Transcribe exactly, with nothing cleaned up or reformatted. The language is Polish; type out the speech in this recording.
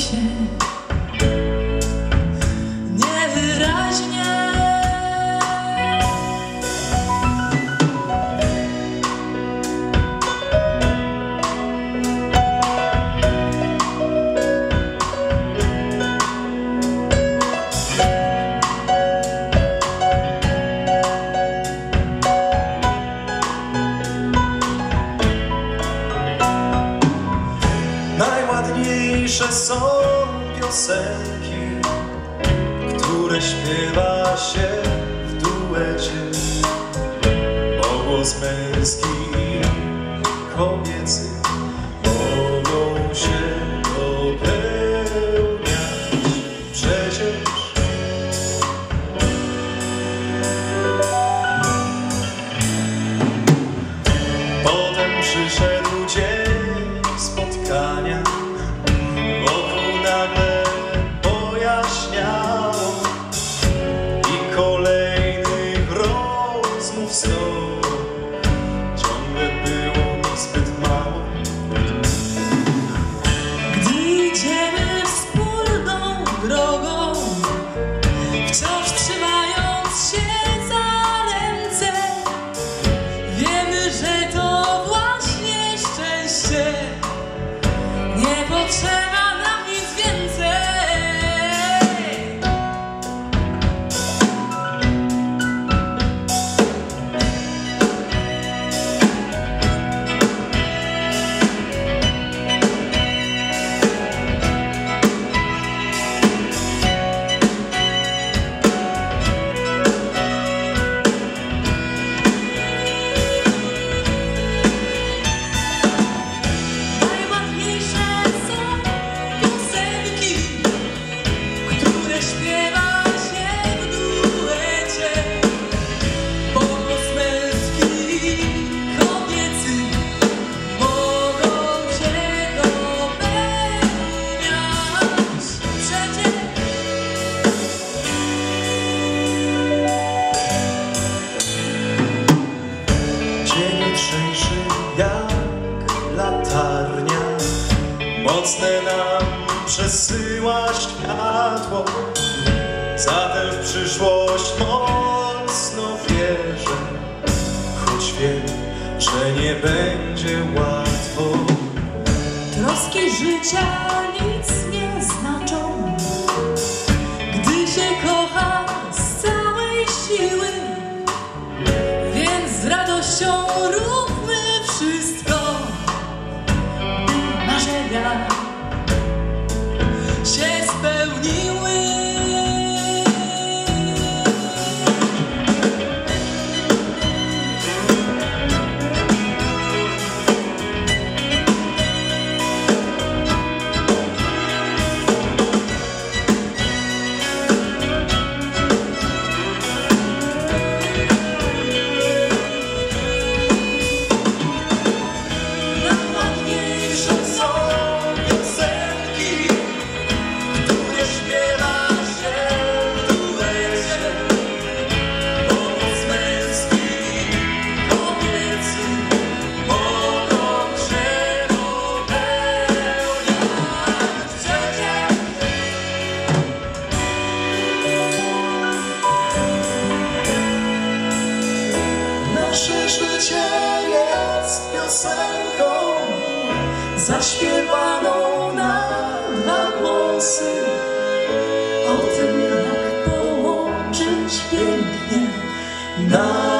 się niewyraźnie. Najładniejsze są piosenki, które śpiewa się w duecie, bo głos męski i kobiecy mogą się dopełniać przecież. Potem przyszedł dzień spotkania, ciągle było mi zbyt mało. Gdy idziemy wspólną drogą, wciąż trzymając się za ręce, wiemy, że to właśnie szczęście. Nie potrzeba nam nic więcej. Mocne nam przesyła światło, zatem w przyszłość mocno wierzę, choć wiem, że nie będzie łatwo. Troski życia nic nie znaczą, gdy się kocha z całej siły, więc z radością róbmy wszystko. Marzenia się spełniły. Nasze życie jest piosenką zaśpiewaną na dwa głosy, o tym, jak połączyć pięknie na